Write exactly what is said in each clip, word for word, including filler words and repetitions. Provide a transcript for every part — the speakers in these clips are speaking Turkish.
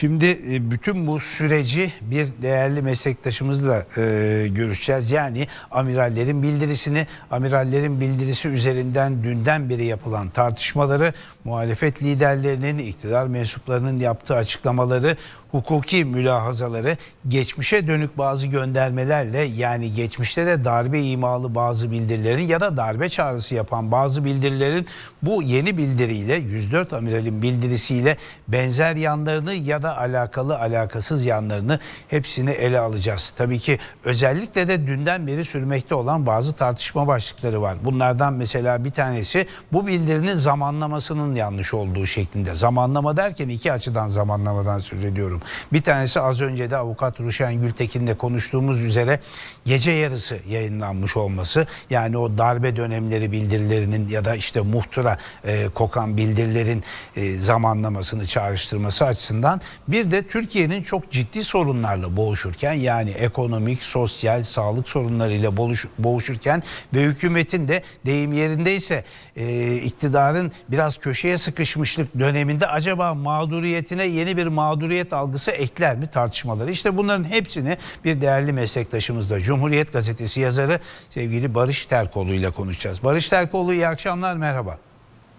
Şimdi bütün bu süreci bir değerli meslektaşımızla e, görüşeceğiz. Yani amirallerin bildirisini, amirallerin bildirisi üzerinden dünden beri yapılan tartışmaları, muhalefet liderlerinin, iktidar mensuplarının yaptığı açıklamaları, hukuki mülahazaları, geçmişe dönük bazı göndermelerle, yani geçmişte de darbe imalı bazı bildirilerin ya da darbe çağrısı yapan bazı bildirilerin bu yeni bildiriyle, yüz dört amiralin bildirisiyle benzer yanlarını ya da alakalı alakasız yanlarını hepsini ele alacağız. Tabii ki özellikle de dünden beri sürmekte olan bazı tartışma başlıkları var. Bunlardan mesela bir tanesi bu bildirinin zamanlamasının yanlış olduğu şeklinde. Zamanlama derken iki açıdan zamanlamadan söz ediyorum. Bir tanesi az önce de avukat Ruşen Gültekin'le konuştuğumuz üzere gece yarısı yayınlanmış olması. Yani o darbe dönemleri bildirilerinin ya da işte muhtıra e, kokan bildirilerin e, zamanlamasını çağrıştırması açısından. Bir de Türkiye'nin çok ciddi sorunlarla boğuşurken, yani ekonomik, sosyal, sağlık sorunlarıyla boğuşurken ve hükümetin de deyim yerindeyse e, iktidarın biraz köşeye sıkışmışlık döneminde acaba mağduriyetine yeni bir mağduriyet algısı ekler mi tartışmaları. İşte bunların hepsini bir değerli meslektaşımız da Cumhuriyet Gazetesi yazarı sevgili Barış Terkoğlu ile konuşacağız. Barış Terkoğlu, iyi akşamlar, merhaba.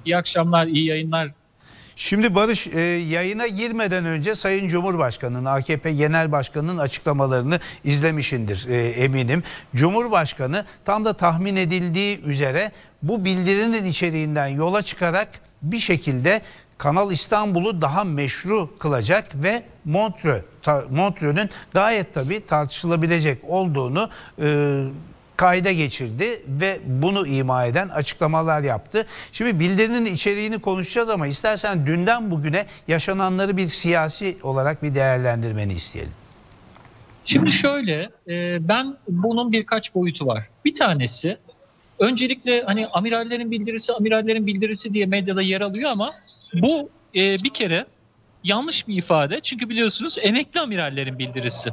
İyi akşamlar, iyi yayınlar. Şimdi Barış, e, yayına girmeden önce Sayın Cumhurbaşkanı'nın, A K P Genel Başkanı'nın açıklamalarını izlemişindir e, eminim. Cumhurbaşkanı tam da tahmin edildiği üzere bu bildirinin içeriğinden yola çıkarak bir şekilde Kanal İstanbul'u daha meşru kılacak ve Montrö, Montrö'nün gayet tabii tartışılabilecek olduğunu e, kayda geçirdi ve bunu ima eden açıklamalar yaptı. Şimdi bildirinin içeriğini konuşacağız ama istersen dünden bugüne yaşananları bir siyasi olarak bir değerlendirmeni isteyelim. Şimdi şöyle, e, ben bunun birkaç boyutu var. Bir tanesi, öncelikle hani amirallerin bildirisi, amirallerin bildirisi diye medyada yer alıyor ama bu e, bir kere yanlış bir ifade. Çünkü biliyorsunuz emekli amirallerin bildirisi.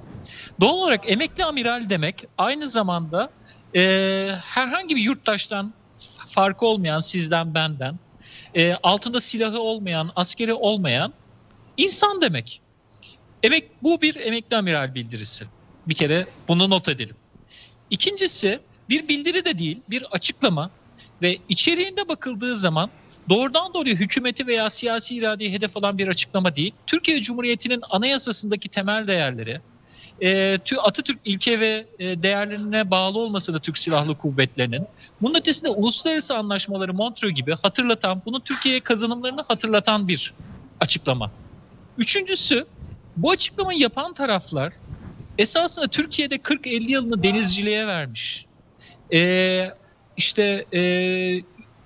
Doğal olarak emekli amiral demek aynı zamanda e, herhangi bir yurttaştan farkı olmayan, sizden benden, e, altında silahı olmayan, askeri olmayan insan demek. Emek, bu bir emekli amiral bildirisi. Bir kere bunu not edelim. İkincisi, bir bildiri de değil, bir açıklama ve içeriğinde bakıldığı zaman doğrudan doğruya hükümeti veya siyasi iradeyi hedef alan bir açıklama değil. Türkiye Cumhuriyeti'nin anayasasındaki temel değerleri, Atatürk ilke ve değerlerine bağlı olması da Türk Silahlı Kuvvetleri'nin, bunun ötesinde uluslararası anlaşmaları Montrö gibi hatırlatan, bunun Türkiye'ye kazanımlarını hatırlatan bir açıklama. Üçüncüsü, bu açıklamayı yapan taraflar esasında Türkiye'de kırk elli yılını denizciliğe vermiş. Ee, işte e,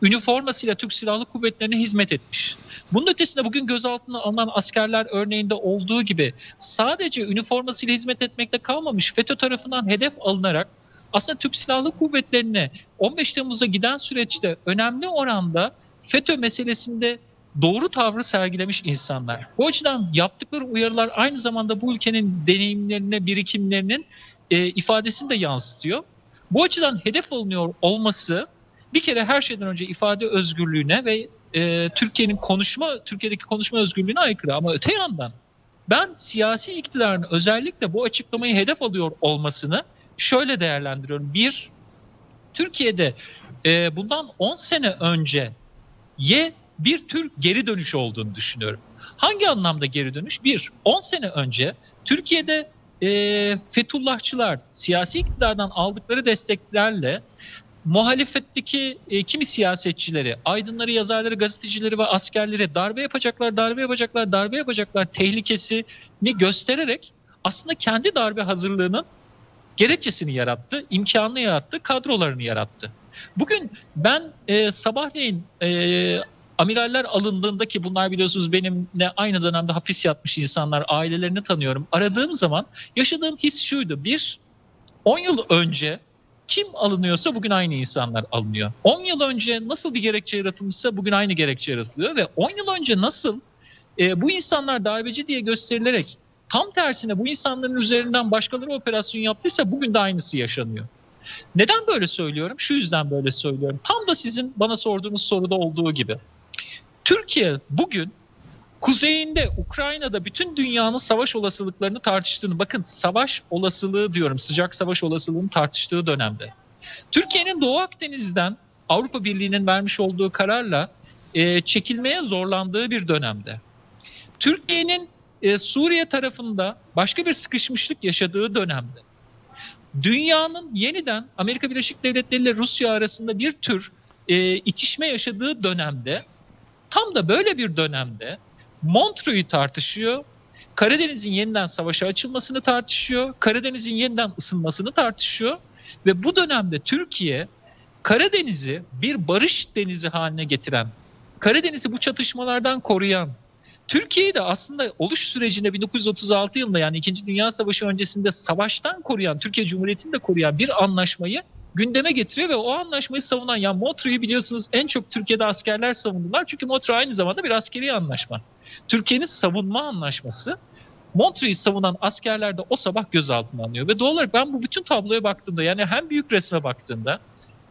üniformasıyla Türk Silahlı Kuvvetleri'ne hizmet etmiş. Bunun ötesinde bugün gözaltına alınan askerler örneğinde olduğu gibi sadece üniformasıyla hizmet etmekte kalmamış, FETÖ tarafından hedef alınarak aslında Türk Silahlı Kuvvetleri'ne on beş Temmuz'a giden süreçte önemli oranda FETÖ meselesinde doğru tavrı sergilemiş insanlar. Bu açıdan yaptıkları uyarılar aynı zamanda bu ülkenin deneyimlerine, birikimlerinin e, ifadesini de yansıtıyor. Bu açıdan hedef alınıyor olması bir kere her şeyden önce ifade özgürlüğüne ve e, Türkiye'nin konuşma, Türkiye'deki konuşma özgürlüğüne aykırı. Ama öte yandan ben siyasi iktidarın özellikle bu açıklamayı hedef alıyor olmasını şöyle değerlendiriyorum. Bir, Türkiye'de e, bundan on sene önce ye bir tür geri dönüş olduğunu düşünüyorum. Hangi anlamda geri dönüş? Bir, on sene önce Türkiye'de E, Fethullahçılar siyasi iktidardan aldıkları desteklerle muhalefetteki e, kimi siyasetçileri, aydınları, yazarları, gazetecileri ve askerleri darbe yapacaklar, darbe yapacaklar, darbe yapacaklar tehlikesini göstererek aslında kendi darbe hazırlığının gerekçesini yarattı, imkanını yarattı, kadrolarını yarattı. Bugün ben e, sabahleyin e, amiraller alındığında, ki bunlar biliyorsunuz benimle aynı dönemde hapis yatmış insanlar, ailelerini tanıyorum. Aradığım zaman yaşadığım his şuydu. Bir, on yıl önce kim alınıyorsa bugün aynı insanlar alınıyor. on yıl önce nasıl bir gerekçe yaratılmışsa bugün aynı gerekçe yaratılıyor. Ve on yıl önce nasıl e, bu insanlar darbeci diye gösterilerek tam tersine bu insanların üzerinden başkaları operasyon yaptıysa bugün de aynısı yaşanıyor. Neden böyle söylüyorum? Şu yüzden böyle söylüyorum. Tam da sizin bana sorduğunuz soruda olduğu gibi. Türkiye bugün Kuzeyinde, Ukrayna'da bütün dünyanın savaş olasılıklarını tartıştığını, bakın savaş olasılığı diyorum, sıcak savaş olasılığını tartıştığı dönemde. Türkiye'nin Doğu Akdeniz'den Avrupa Birliği'nin vermiş olduğu kararla e, çekilmeye zorlandığı bir dönemde. Türkiye'nin e, Suriye tarafında başka bir sıkışmışlık yaşadığı dönemde. Dünyanın yeniden Amerika Birleşik Devletleri ile Rusya arasında bir tür e, itişme yaşadığı dönemde, tam da böyle bir dönemde Montrö'yü tartışıyor, Karadeniz'in yeniden savaşa açılmasını tartışıyor, Karadeniz'in yeniden ısınmasını tartışıyor ve bu dönemde Türkiye Karadeniz'i bir barış denizi haline getiren, Karadeniz'i bu çatışmalardan koruyan, Türkiye'yi de aslında oluş sürecinde bin dokuz yüz otuz altı yılında, yani İkinci Dünya Savaşı öncesinde savaştan koruyan, Türkiye Cumhuriyeti'ni de koruyan bir anlaşmayı gündeme getiriyor ve o anlaşmayı savunan, yani Montrö'yü biliyorsunuz en çok Türkiye'de askerler savundular. Çünkü Montrö aynı zamanda bir askeri anlaşma. Türkiye'nin savunma anlaşması. Montrö'yü savunan askerler de o sabah gözaltına alınıyor. Ve doğal olarak ben bu bütün tabloya baktığımda, yani hem büyük resme baktığımda,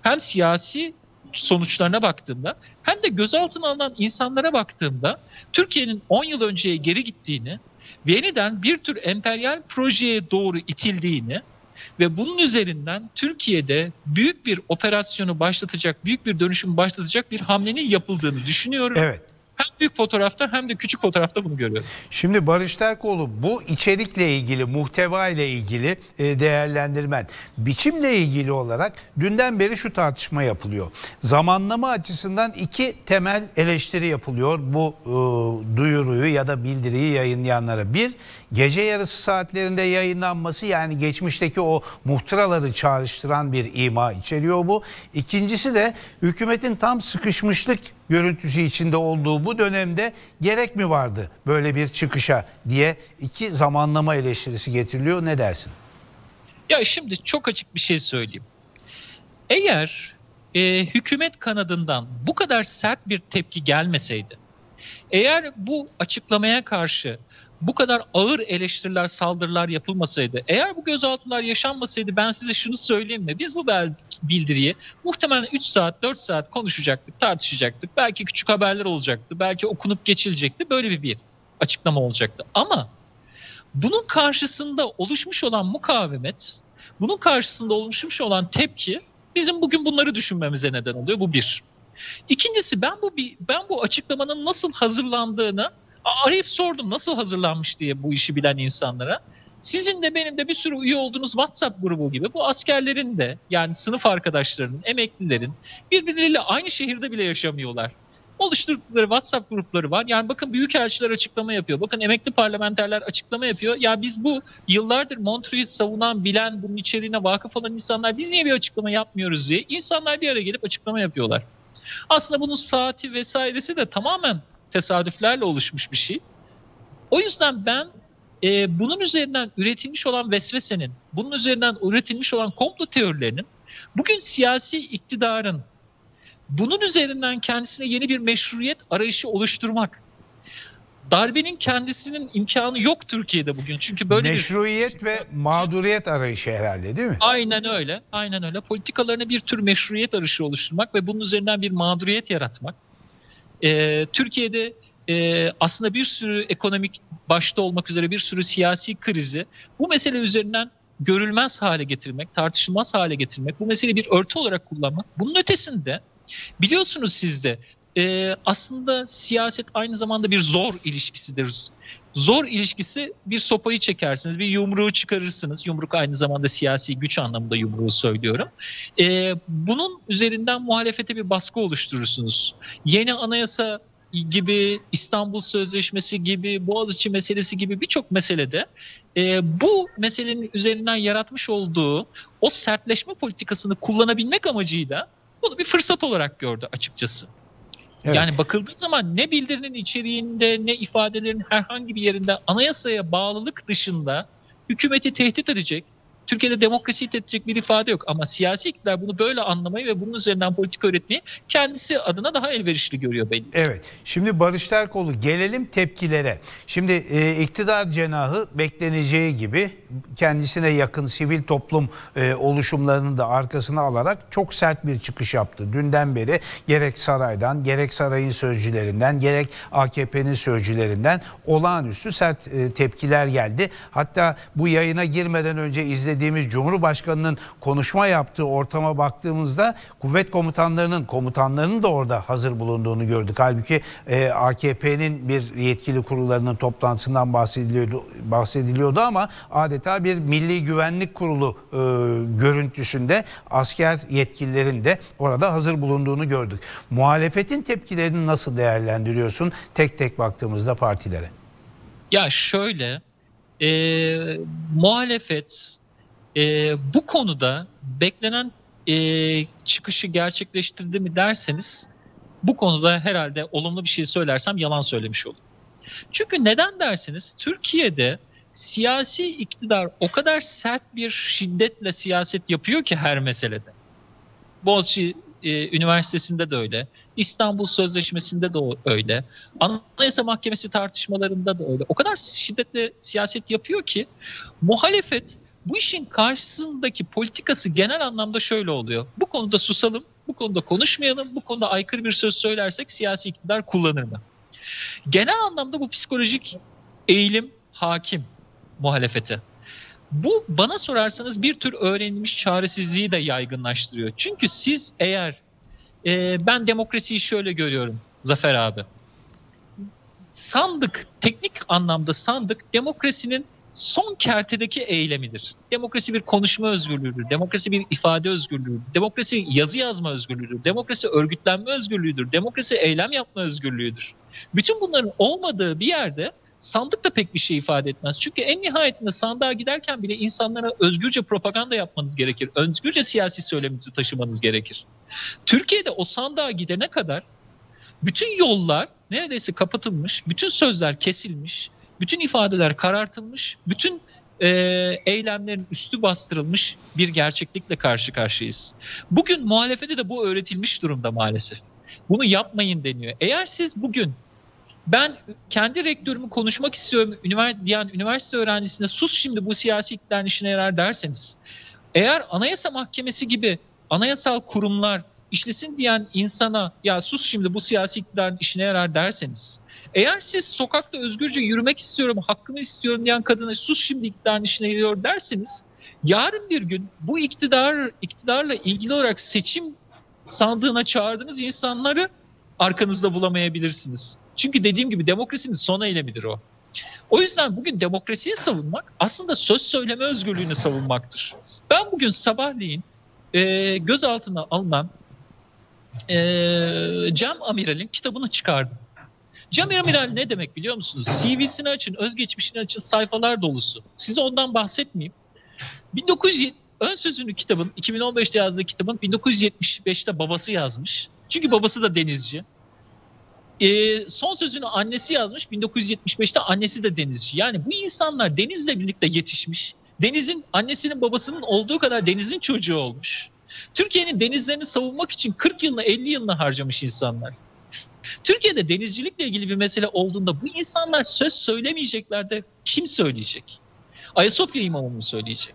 hem siyasi sonuçlarına baktığımda, hem de gözaltına alınan insanlara baktığımda Türkiye'nin on yıl önceye geri gittiğini, yeniden bir tür emperyal projeye doğru itildiğini ve bunun üzerinden Türkiye'de büyük bir operasyonu başlatacak, büyük bir dönüşümü başlatacak bir hamlenin yapıldığını düşünüyorum. Evet. Hem büyük fotoğrafta hem de küçük fotoğrafta bunu görüyorum. Şimdi Barış Terkoğlu, bu içerikle ilgili, muhteva ile ilgili değerlendirmen, biçimle ilgili olarak dünden beri şu tartışma yapılıyor. Zamanlama açısından iki temel eleştiri yapılıyor bu e, duyuruyu ya da bildiriyi yayınlayanlara. Bir, gece yarısı saatlerinde yayınlanması, yani geçmişteki o muhtıraları çağrıştıran bir ima içeriyor bu. İkincisi de hükümetin tam sıkışmışlık görüntüsü içinde olduğu bu dönemde gerek mi vardı böyle bir çıkışa diye iki zamanlama eleştirisi getiriliyor. Ne dersin? Ya şimdi çok açık bir şey söyleyeyim. Eğer e, hükümet kanadından bu kadar sert bir tepki gelmeseydi, eğer bu açıklamaya karşı bu kadar ağır eleştiriler, saldırılar yapılmasaydı, eğer bu gözaltılar yaşanmasaydı, ben size şunu söyleyeyim mi? Biz bu bildiriyi muhtemelen üç saat, dört saat konuşacaktık, tartışacaktık. Belki küçük haberler olacaktı, belki okunup geçilecekti. Böyle bir, bir açıklama olacaktı. Ama bunun karşısında oluşmuş olan mukavemet, bunun karşısında oluşmuş olan tepki bizim bugün bunları düşünmemize neden oluyor. Bu bir. İkincisi, ben bu, ben bu açıklamanın nasıl hazırlandığını arayıp sordum, nasıl hazırlanmış diye bu işi bilen insanlara. Sizin de benim de bir sürü üye olduğunuz WhatsApp grubu gibi bu askerlerin de, yani sınıf arkadaşlarının, emeklilerin, birbirleriyle aynı şehirde bile yaşamıyorlar. Oluşturdukları WhatsApp grupları var. Yani bakın büyükelçiler açıklama yapıyor. Bakın emekli parlamenterler açıklama yapıyor. Ya biz bu yıllardır Montrö'yü savunan, bilen, bunun içeriğine vakıf olan insanlar, biz niye bir açıklama yapmıyoruz diye insanlar bir araya gelip açıklama yapıyorlar. Aslında bunun saati vesairesi de tamamen tesadüflerle oluşmuş bir şey. O yüzden ben e, bunun üzerinden üretilmiş olan vesvesenin, bunun üzerinden üretilmiş olan komplo teorilerinin, bugün siyasi iktidarın bunun üzerinden kendisine yeni bir meşruiyet arayışı oluşturmak, darbenin kendisinin imkanı yok Türkiye'de bugün. Çünkü böyle meşruiyet bir... ve mağduriyet arayışı herhalde, değil mi? Aynen öyle. Aynen öyle. Politikalarına bir tür meşruiyet arayışı oluşturmak ve bunun üzerinden bir mağduriyet yaratmak. Ee, Türkiye'de e, aslında bir sürü ekonomik başta olmak üzere bir sürü siyasi krizi bu mesele üzerinden görülmez hale getirmek, tartışılmaz hale getirmek, bu meseleyi bir örtü olarak kullanmak. Bunun ötesinde biliyorsunuz siz de e, aslında siyaset aynı zamanda bir zor ilişkisidir. Zor ilişkisi, bir sopayı çekersiniz, bir yumruğu çıkarırsınız. Yumruk aynı zamanda siyasi güç anlamında yumruğu söylüyorum. Ee, bunun üzerinden muhalefete bir baskı oluşturursunuz. Yeni anayasa gibi, İstanbul Sözleşmesi gibi, Boğaziçi meselesi gibi birçok meselede e, bu meselenin üzerinden yaratmış olduğu o sertleşme politikasını kullanabilmek amacıyla bunu bir fırsat olarak gördü açıkçası. Evet. Yani bakıldığı zaman ne bildirinin içeriğinde ne ifadelerin herhangi bir yerinde anayasaya bağlılık dışında hükümeti tehdit edecek, Türkiye'de demokrasiyi tetkik bir ifade yok ama siyasi iktidar bunu böyle anlamayı ve bunun üzerinden politik öğretmeyi kendisi adına daha elverişli görüyor belli. Evet. Şimdi Barış Terkoğlu, gelelim tepkilere. Şimdi e, iktidar cenahı bekleneceği gibi kendisine yakın sivil toplum e, oluşumlarını da arkasına alarak çok sert bir çıkış yaptı. Dünden beri gerek saraydan, gerek sarayın sözcülerinden, gerek A K P'nin sözcülerinden olağanüstü sert e, tepkiler geldi. Hatta bu yayına girmeden önce izlediğimiz Cumhurbaşkanı'nın konuşma yaptığı ortama baktığımızda kuvvet komutanlarının, komutanlarının da orada hazır bulunduğunu gördük. Halbuki e, A K P'nin bir yetkili kurullarının toplantısından bahsediliyordu, bahsediliyordu ama adeta bir Milli Güvenlik Kurulu e, görüntüsünde asker yetkililerin de orada hazır bulunduğunu gördük. Muhalefetin tepkilerini nasıl değerlendiriyorsun tek tek baktığımızda partilere? Ya şöyle, e, muhalefet e, bu konuda beklenen e, çıkışı gerçekleştirdi mi derseniz, bu konuda herhalde olumlu bir şey söylersem yalan söylemiş olurum. Çünkü neden dersiniz? Türkiye'de siyasi iktidar o kadar sert bir şiddetle siyaset yapıyor ki her meselede. Boğaziçi e, Üniversitesi'nde de öyle, İstanbul Sözleşmesi'nde de öyle, Anayasa Mahkemesi tartışmalarında da öyle. O kadar şiddetle siyaset yapıyor ki muhalefet bu işin karşısındaki politikası genel anlamda şöyle oluyor. Bu konuda susalım, bu konuda konuşmayalım, bu konuda aykırı bir söz söylersek siyasi iktidar kullanır mı? Genel anlamda bu psikolojik eğilim hakim muhalefete. Bu bana sorarsanız bir tür öğrenilmiş çaresizliği de yaygınlaştırıyor. Çünkü siz eğer e, ben demokrasiyi şöyle görüyorum Zafer abi. Sandık, teknik anlamda sandık demokrasinin son kertedeki eylemidir. Demokrasi bir konuşma özgürlüğüdür. Demokrasi bir ifade özgürlüğüdür. Demokrasi yazı yazma özgürlüğüdür. Demokrasi örgütlenme özgürlüğüdür. Demokrasi eylem yapma özgürlüğüdür. Bütün bunların olmadığı bir yerde sandık da pek bir şey ifade etmez. Çünkü en nihayetinde sandığa giderken bile insanlara özgürce propaganda yapmanız gerekir. Özgürce siyasi söyleminizi taşımanız gerekir. Türkiye'de o sandığa gidene kadar bütün yollar neredeyse kapatılmış, bütün sözler kesilmiş, bütün ifadeler karartılmış, bütün e, eylemlerin üstü bastırılmış bir gerçeklikle karşı karşıyayız. Bugün muhalefete de bu öğretilmiş durumda maalesef. Bunu yapmayın deniyor. Eğer siz bugün ben kendi rektörümü konuşmak istiyorum diyen üniversite öğrencisine sus şimdi bu siyasi iktidarın işine yarar derseniz, eğer Anayasa Mahkemesi gibi anayasal kurumlar işlesin diyen insana ya sus şimdi bu siyasi iktidarın işine yarar derseniz, eğer siz sokakta özgürce yürümek istiyorum, hakkımı istiyorum diyen kadına sus şimdi iktidarın işine yarıyor derseniz, yarın bir gün bu iktidar iktidarla ilgili olarak seçim sandığına çağırdığınız insanları arkanızda bulamayabilirsiniz. Çünkü dediğim gibi demokrasinin son eylemidir o. O yüzden bugün demokrasiye savunmak aslında söz söyleme özgürlüğünü savunmaktır. Ben bugün sabahleyin e, gözaltına alınan e, Cem Amiral'in kitabını çıkardım. Cemil Amiral ne demek biliyor musunuz? C V'sini açın, özgeçmişini açın, sayfalar dolusu. Size ondan bahsetmeyeyim. bin dokuz yüz ön sözünü kitabın, iki bin on beşte yazdığı kitabın bin dokuz yüz yetmiş beşte babası yazmış. Çünkü babası da denizci. Ee, son sözünü annesi yazmış, bin dokuz yüz yetmiş beşte annesi de denizci. Yani bu insanlar denizle birlikte yetişmiş. Denizin, annesinin babasının olduğu kadar denizin çocuğu olmuş. Türkiye'nin denizlerini savunmak için kırk yılını elli yılını harcamış insanlar. Türkiye'de denizcilikle ilgili bir mesele olduğunda bu insanlar söz söylemeyecekler de kim söyleyecek? Ayasofya imamı mı söyleyecek?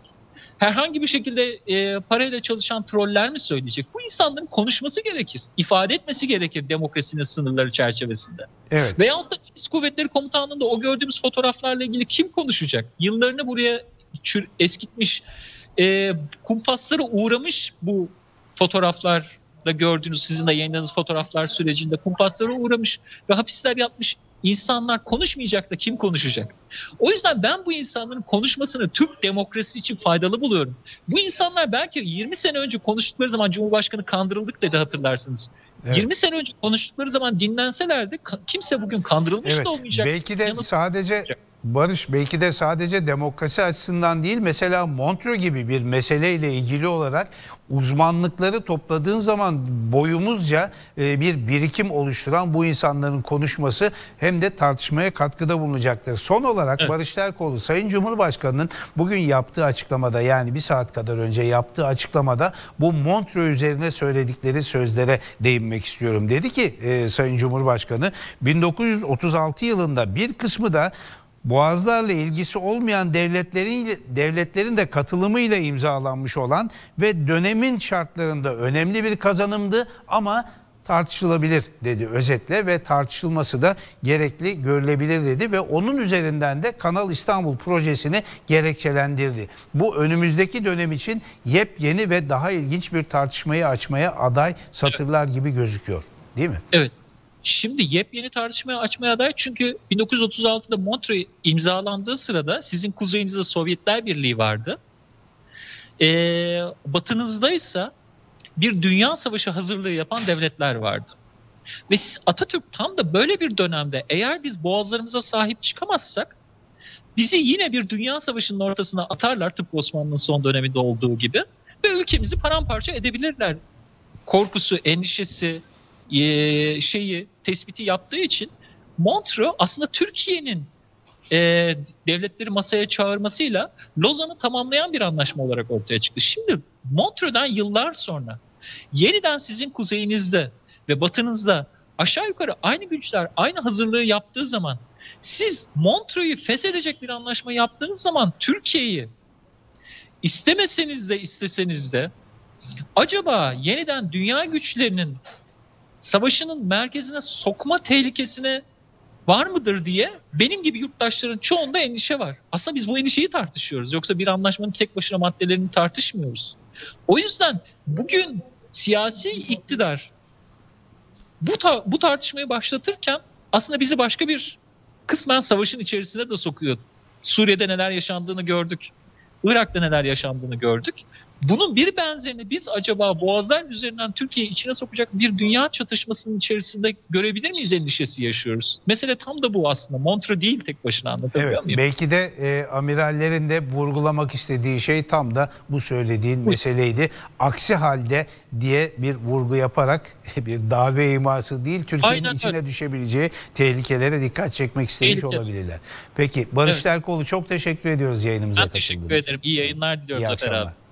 Herhangi bir şekilde e, parayla çalışan troller mi söyleyecek? Bu insanların konuşması gerekir, ifade etmesi gerekir demokrasinin sınırları çerçevesinde. Evet. Veyahut da Deniz Kuvvetleri Komutanlığı'nda o gördüğümüz fotoğraflarla ilgili kim konuşacak? Yıllarını buraya eskitmiş, e, kumpaslara uğramış bu fotoğraflar. Da gördüğünüz, sizin de yayınladığınız fotoğraflar sürecinde kumpaslara uğramış ve hapisler yapmış insanlar konuşmayacak da kim konuşacak? O yüzden ben bu insanların konuşmasını Türk demokrasisi için faydalı buluyorum. Bu insanlar belki yirmi sene önce konuştukları zaman Cumhurbaşkanı kandırıldık dedi, hatırlarsınız. Evet. yirmi sene önce konuştukları zaman dinlenselerdi kimse bugün kandırılmış evet. da olmayacak. Belki de yanıt sadece... Barış, belki de sadece demokrasi açısından değil, mesela Montrö gibi bir meseleyle ilgili olarak uzmanlıkları topladığın zaman boyumuzca bir birikim oluşturan bu insanların konuşması hem de tartışmaya katkıda bulunacaktır. Son olarak evet. Barış Terkoğlu, Sayın Cumhurbaşkanı'nın bugün yaptığı açıklamada, yani bir saat kadar önce yaptığı açıklamada bu Montrö üzerine söyledikleri sözlere değinmek istiyorum. Dedi ki e, Sayın Cumhurbaşkanı, bin dokuz yüz otuz altı yılında bir kısmı da Boğazlarla ilgisi olmayan devletlerin devletlerin de katılımıyla imzalanmış olan ve dönemin şartlarında önemli bir kazanımdı ama tartışılabilir dedi özetle ve tartışılması da gerekli görülebilir dedi ve onun üzerinden de Kanal İstanbul projesini gerekçelendirdi. Bu önümüzdeki dönem için yepyeni ve daha ilginç bir tartışmayı açmaya aday satırlar gibi gözüküyor, değil mi? Evet. Şimdi yepyeni tartışmaya açmaya aday, çünkü bin dokuz yüz otuz altıda Montrö imzalandığı sırada sizin kuzeyinizde Sovyetler Birliği vardı. Ee, batınızdaysa bir dünya savaşı hazırlığı yapan devletler vardı. Ve Atatürk tam da böyle bir dönemde, eğer biz boğazlarımıza sahip çıkamazsak bizi yine bir dünya savaşının ortasına atarlar, tıpkı Osmanlı'nın son döneminde olduğu gibi, ve ülkemizi paramparça edebilirler korkusu, endişesi, şeyi tespiti yaptığı için Montrö aslında Türkiye'nin e, devletleri masaya çağırmasıyla Lozan'ı tamamlayan bir anlaşma olarak ortaya çıktı. Şimdi Montrö'den yıllar sonra yeniden sizin kuzeyinizde ve batınızda aşağı yukarı aynı güçler aynı hazırlığı yaptığı zaman, siz Montrö'yü feshedecek bir anlaşma yaptığınız zaman, Türkiye'yi istemeseniz de isteseniz de acaba yeniden dünya güçlerinin savaşının merkezine sokma tehlikesine var mıdır diye benim gibi yurttaşların çoğunda endişe var. Aslında biz bu endişeyi tartışıyoruz. Yoksa bir anlaşmanın tek başına maddelerini tartışmıyoruz. O yüzden bugün siyasi iktidar bu, ta bu tartışmayı başlatırken aslında bizi başka bir kısmen savaşın içerisine de sokuyor. Suriye'de neler yaşandığını gördük. Irak'ta neler yaşandığını gördük. Bunun bir benzerini biz acaba Boğazlar üzerinden Türkiye'yi içine sokacak bir dünya çatışmasının içerisinde görebilir miyiz endişesi yaşıyoruz. Mesele tam da bu aslında. Montrö değil tek başına, anlatabiliyor evet, muyum? Belki de e, amirallerin de vurgulamak istediği şey tam da bu söylediğin Uy. meseleydi. Aksi halde diye bir vurgu yaparak bir darbe iması değil, Türkiye'nin içine öyle. düşebileceği tehlikelere dikkat çekmek istemiş Tehlike. olabilirler. Peki Barış evet. Terkoğlu, çok teşekkür ediyoruz yayınımıza. Ben teşekkür ederim. İyi yayınlar diliyorum. İyi akşamlar.